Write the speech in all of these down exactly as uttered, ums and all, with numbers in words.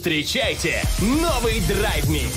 Встречайте новый драйв-микс!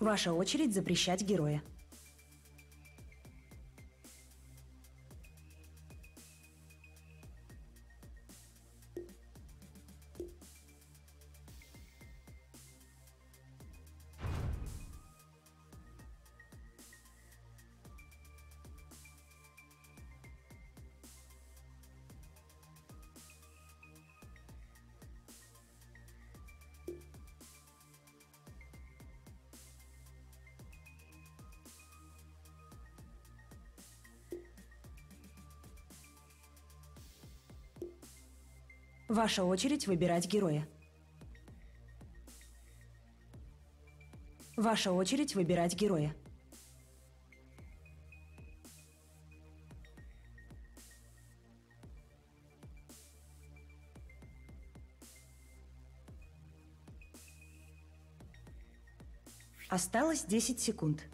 Ваша очередь запрещать героя. Ваша очередь выбирать героя. Ваша очередь выбирать героя. Осталось десять секунд.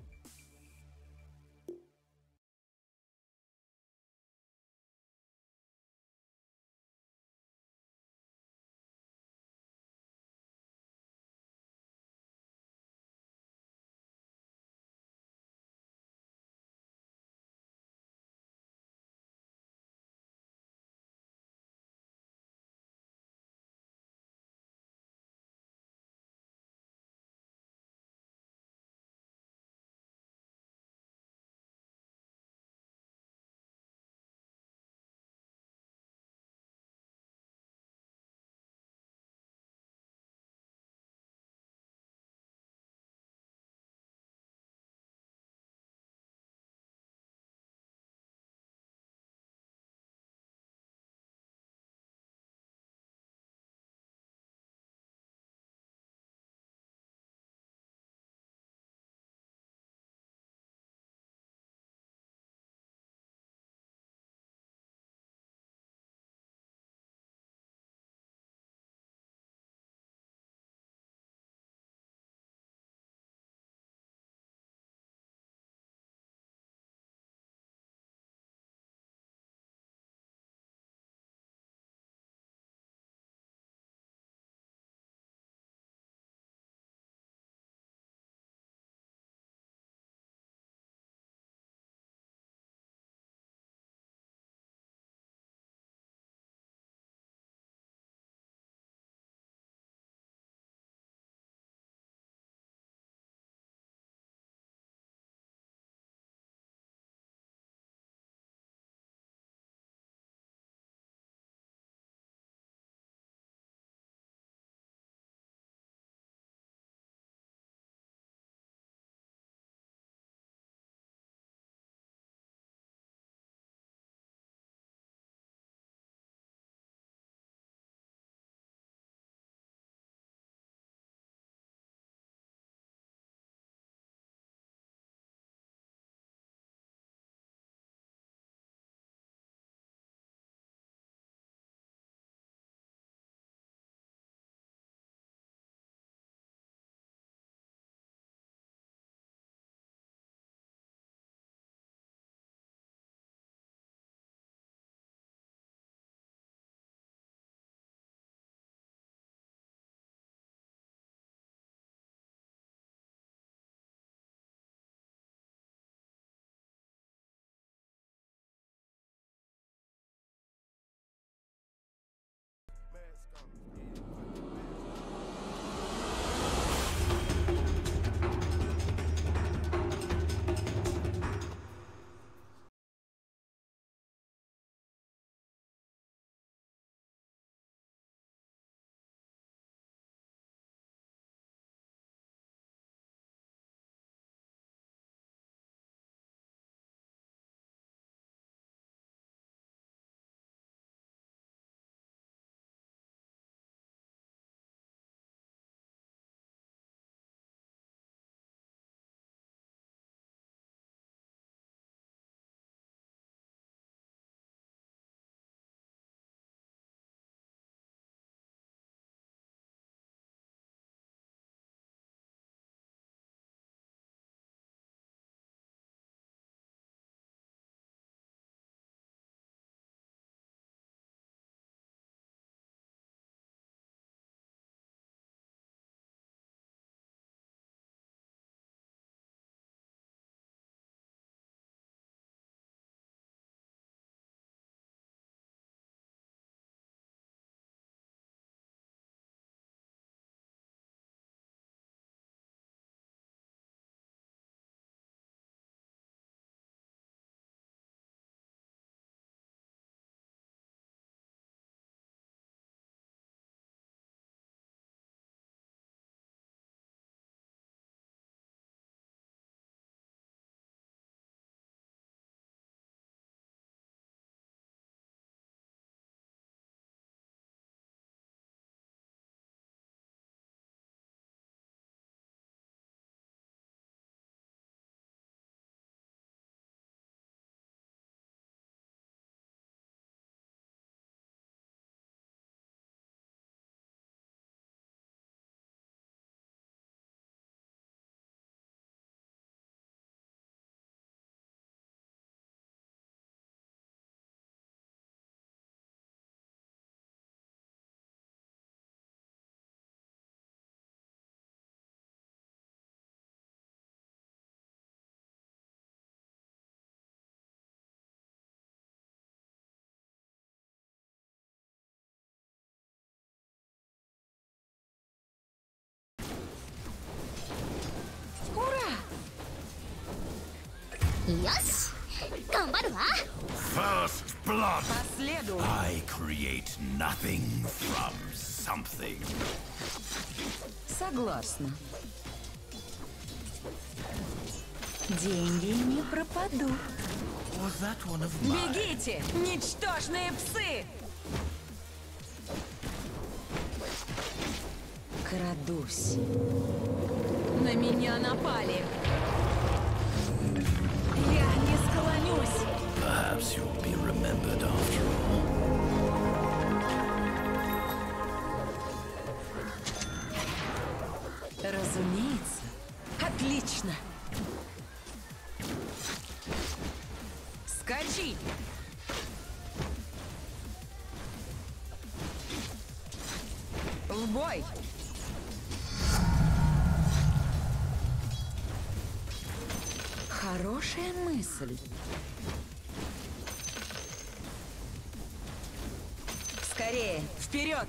First blood. I create nothing from something. Согласна. Деньги не пропадут. Бегите, ничтожные псы! Крадусь. На меня напали. Я не склонюсь. Perhaps you'll be remembered after all. Разумеется. Отлично. Скачи! В бой! Хорошая мысль. Скорее, вперед!